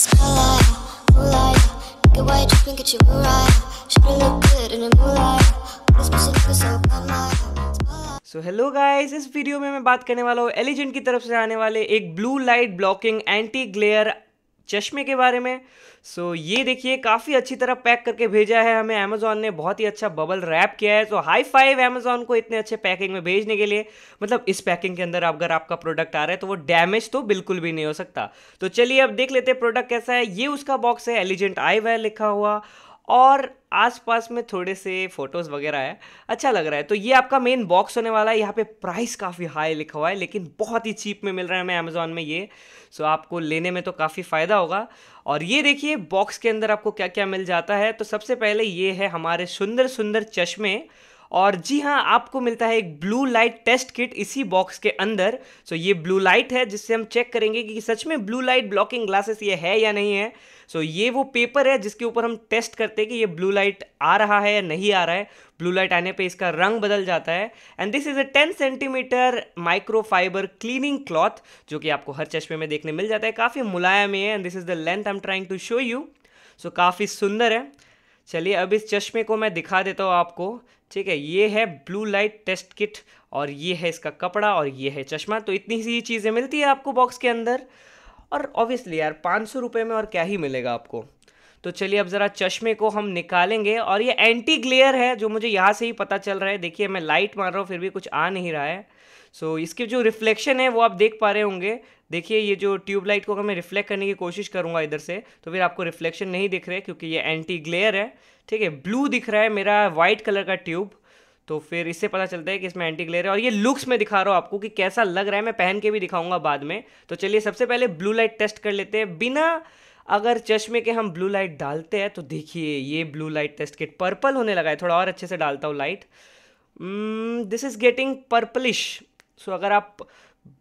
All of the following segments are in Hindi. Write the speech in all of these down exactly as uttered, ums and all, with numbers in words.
So hello guys, इस वीडियो में मैं बात करने वाला हूँ एलिजेंट की तरफ से आने वाले एक blue light blocking anti glare चश्मे के बारे में। सो so, ये देखिए काफ़ी अच्छी तरह पैक करके भेजा है हमें Amazon ने, बहुत ही अच्छा बबल रैप किया है। तो हाई फाइव Amazon को इतने अच्छे पैकिंग में भेजने के लिए। मतलब इस पैकिंग के अंदर अगर आपका प्रोडक्ट आ रहा है तो वो डैमेज तो बिल्कुल भी नहीं हो सकता। तो चलिए अब देख लेते हैं प्रोडक्ट कैसा है। ये उसका बॉक्स है, एलिजेंट आईवेयर लिखा हुआ और आसपास में थोड़े से फोटोज़ वगैरह है, अच्छा लग रहा है। तो ये आपका मेन बॉक्स होने वाला है। यहाँ पे प्राइस काफ़ी हाई लिखा हुआ है लेकिन बहुत ही चीप में मिल रहा है हमें अमेज़ॉन में ये। सो आपको लेने में तो काफ़ी फ़ायदा होगा। और ये देखिए बॉक्स के अंदर आपको क्या क्या मिल जाता है। तो सबसे पहले ये है हमारे सुंदर सुंदर चश्मे। और जी हाँ, आपको मिलता है एक ब्लू लाइट टेस्ट किट इसी बॉक्स के अंदर। सो ये ब्लू लाइट है जिससे हम चेक करेंगे कि सच में ब्लू लाइट ब्लॉकिंग ग्लासेस ये है या नहीं है। सो ये वो पेपर है जिसके ऊपर हम टेस्ट करते हैं कि ये ब्लू लाइट आ रहा है या नहीं आ रहा है। ब्लू लाइट आने पे इसका रंग बदल जाता है। And this is a ten centimetre microfibre cleaning cloth जो कि आपको हर चश्मे में देखने मिल जाता है। काफ़ी मुलायम है। And this is the length I am trying to show you. So काफ़ी सुंदर है। चलिए अब इस चश्मे को मैं दिखा देता हूँ आपको, ठीक है। ये है ब्लू लाइट टेस्ट किट और ये है इसका कपड़ा और ये है चश्मा। तो इतनी सी चीज़ें मिलती है आपको बॉक्स के अंदर। और ऑब्वियसली यार पाँच सौ रुपये में और क्या ही मिलेगा आपको। तो चलिए अब ज़रा चश्मे को हम निकालेंगे। और ये एंटी ग्लेयर है जो मुझे यहाँ से ही पता चल रहा है। देखिए मैं लाइट मार रहा हूँ फिर भी कुछ आ नहीं रहा है। सो so, इसके जो रिफ्लेक्शन है वो आप देख पा रहे होंगे। देखिए ये जो ट्यूबलाइट को अगर मैं रिफ्लेक्ट करने की कोशिश करूँगा इधर से तो फिर आपको रिफ्लेक्शन नहीं दिख रहे क्योंकि ये एंटी ग्लेयर है, ठीक है। ब्लू दिख रहा है मेरा वाइट कलर का ट्यूब, तो फिर इससे पता चलता है कि इसमें एंटी ग्लेयर है। और ये लुक्स में दिखा रहा हूँ आपको कि कैसा लग रहा है, मैं पहन के भी दिखाऊंगा बाद में। तो चलिए सबसे पहले ब्लू लाइट टेस्ट कर लेते हैं। बिना अगर चश्मे के हम ब्लू लाइट डालते हैं तो देखिए ये blue light test kit purple होने लगा है। थोड़ा और अच्छे से डालता हूँ light. This is getting purplish. So अगर आप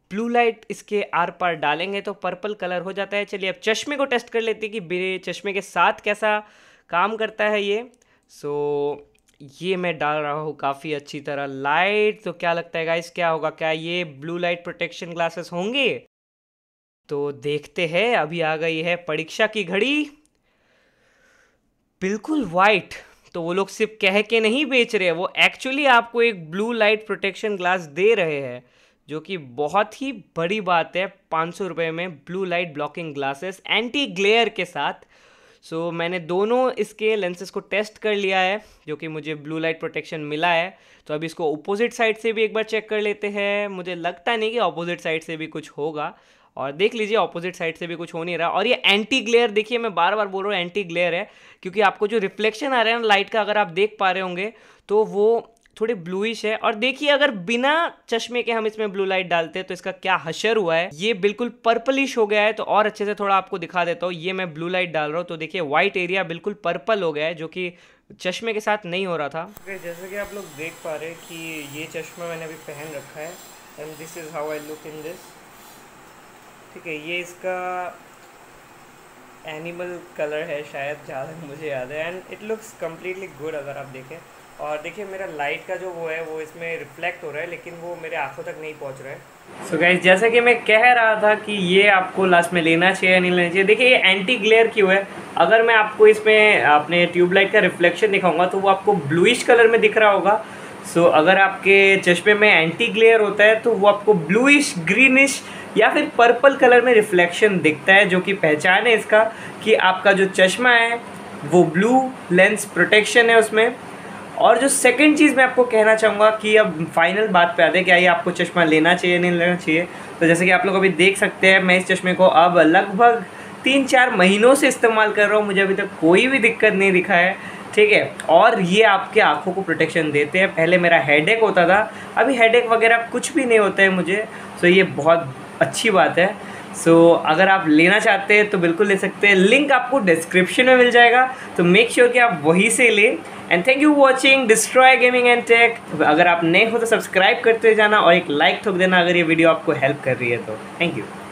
ब्लू लाइट इसके आर पार डालेंगे तो पर्पल कलर हो जाता है। चलिए अब चश्मे को टेस्ट कर लेते हैं कि मेरे चश्मे के साथ कैसा काम करता है ये। सो so, ये मैं डाल रहा हूँ काफ़ी अच्छी तरह लाइट। तो क्या लगता है गाइस क्या होगा, क्या ये ब्लू लाइट प्रोटेक्शन ग्लासेस होंगे? तो देखते हैं। अभी आ गई है परीक्षा की घड़ी। बिल्कुल वाइट। तो वो लोग सिर्फ कह के नहीं बेच रहे हैं, वो एक्चुअली आपको एक ब्लू लाइट प्रोटेक्शन ग्लास दे रहे हैं जो कि बहुत ही बड़ी बात है। पाँच सौ रुपये में blue light blocking glasses anti glare के साथ। सो so, मैंने दोनों इसके लेंसेज को टेस्ट कर लिया है जो कि मुझे ब्लू लाइट प्रोटेक्शन मिला है। तो अभी इसको अपोजिट साइड से भी एक बार चेक कर लेते हैं। मुझे लगता नहीं कि अपोजिट साइड से भी कुछ होगा। और देख लीजिए अपोजिट साइड से भी कुछ हो नहीं रहा। और ये एंटी ग्लेयर, देखिए मैं बार बार बोल रहा हूँ एंटी ग्लेयर है क्योंकि आपको जो रिफ्लेक्शन आ रहा है ना लाइट का, अगर आप देख पा रहे होंगे तो वो थोड़े ब्लूइश है। और देखिए अगर बिना चश्मे के हम इसमें ब्लू लाइट डालते हैं तो इसका क्या हशर हुआ है, ये बिल्कुल पर्पलिश हो गया है। तो और अच्छे से थोड़ा आपको दिखा देता हूँ। ये मैं ब्लू लाइट डाल रहा हूँ तो देखिए व्हाइट एरिया बिल्कुल पर्पल हो गया है जो कि चश्मे के साथ नहीं हो रहा था। okay, जैसे कि आप लोग देख पा रहे हैं कि ये चश्मा मैंने अभी पहन रखा है and this is how I look in this, ठीक है। ये इसका एनिमल कलर है शायद, ज़्यादा मुझे याद है। And it looks completely good अगर आप देखें। और देखिए मेरा लाइट का जो वो है वो इसमें रिफ्लेक्ट हो रहा है लेकिन वो मेरे आंखों तक नहीं पहुंच रहा है। सो गाइस जैसा कि मैं कह रहा था कि ये आपको लास्ट में लेना चाहिए या नहीं लेना चाहिए। देखिए ये एंटी ग्लेयर क्यों है। अगर मैं आपको इसमें अपने ट्यूबलाइट का रिफ्लेक्शन दिखाऊंगा तो वो आपको ब्लूइश कलर में दिख रहा होगा। सो so, अगर आपके चश्मे में एंटी ग्लेयर होता है तो वो आपको ब्लूइश, ग्रीनिश या फिर पर्पल कलर में रिफ्लेक्शन दिखता है जो कि पहचान है इसका कि आपका जो चश्मा है वो ब्लू लेंस प्रोटेक्शन है उसमें। और जो सेकंड चीज़ मैं आपको कहना चाहूँगा कि अब फाइनल बात पे आते हैं, क्या ये आपको चश्मा लेना चाहिए नहीं लेना चाहिए। तो जैसे कि आप लोग अभी देख सकते हैं मैं इस चश्मे को अब लगभग तीन चार महीनों से इस्तेमाल कर रहा हूँ, मुझे अभी तक कोई भी दिक्कत नहीं दिखा है, ठीक है। और ये आपके आँखों को प्रोटेक्शन देते हैं। पहले मेरा हेडेक होता था, अभी हेडेक वगैरह कुछ भी नहीं होता है मुझे। सो ये बहुत अच्छी बात है। सो so, अगर आप लेना चाहते हैं तो बिल्कुल ले सकते हैं। लिंक आपको डिस्क्रिप्शन में मिल जाएगा तो मेक श्योर sure कि आप वहीं से लें। And thank you watching destroy gaming and tech. अगर आप नए हो तो सब्सक्राइब करते जाना और एक लाइक ठोक देना अगर ये वीडियो आपको हेल्प कर रही है तो। Thank you.